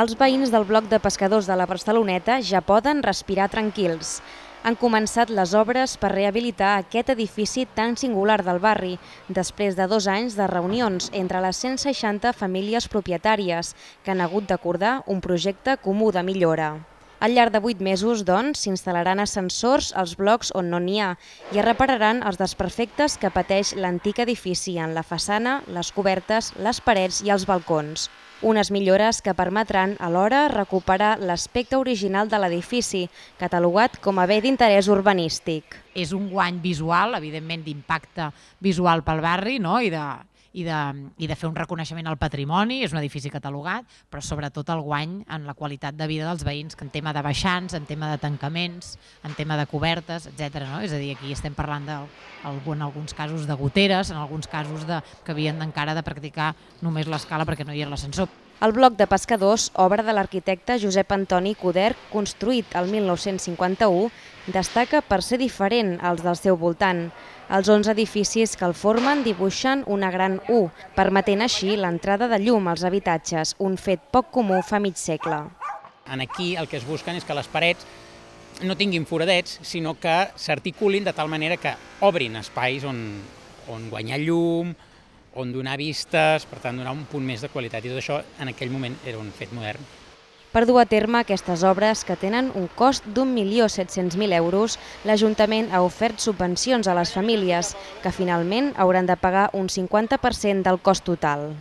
els veïns del bloc de pescadors de la Barceloneta ja poden respirar tranquils. Han començat les obres per rehabilitar aquest edifici tan singular del barri, després de 2 anys de reunions entre les 160 famílies propietàries que han hagut d'acordar un projecte comú de millora. Al llarg de 8 mesos, doncs, s'instal·laran ascensors als blocs on no n'hi ha i es repararan els desperfectes que pateix l'antic edifici en la façana, les cobertes, les parets i els balcons. Unes millores que permetran alhora recuperar l'aspecte original de l'edifici, catalogat com a bé d'interès urbanístic. És un guany visual, evidentment d'impacte visual pel barri, no? I de fer un reconeixement al patrimoni, és un edifici catalogat, però sobretot el guany en la qualitat de vida dels veïns, en tema de baixants, en tema de tancaments, en tema de cobertes, etc. No? És a dir, aquí estem parlant de, en alguns casos de goteres, en alguns casos que havien encara de practicar només l'escala perquè no hi era l'ascensor. El bloc de pescadors, obra de l'arquitecte Josep Antoni Cuderch, construït el 1951, destaca per ser diferent als del seu voltant. Els 11 edificis que el formen dibuixen una gran U, permetent així l'entrada de llum als habitatges, un fet poc comú fa mig segle. Aquí el que es busquen és que les parets no tinguin foradets, sinó que s'articulin de tal manera que obrin espais on guanyar llum, on donar vistes, per tant donar un punt més de qualitat, i tot això en aquell moment era un fet modern. Per dur a terme aquestes obres, que tenen un cost d'1.700.000 €, l'Ajuntament ha ofert subvencions a les famílies, que finalment hauran de pagar un 50% del cost total.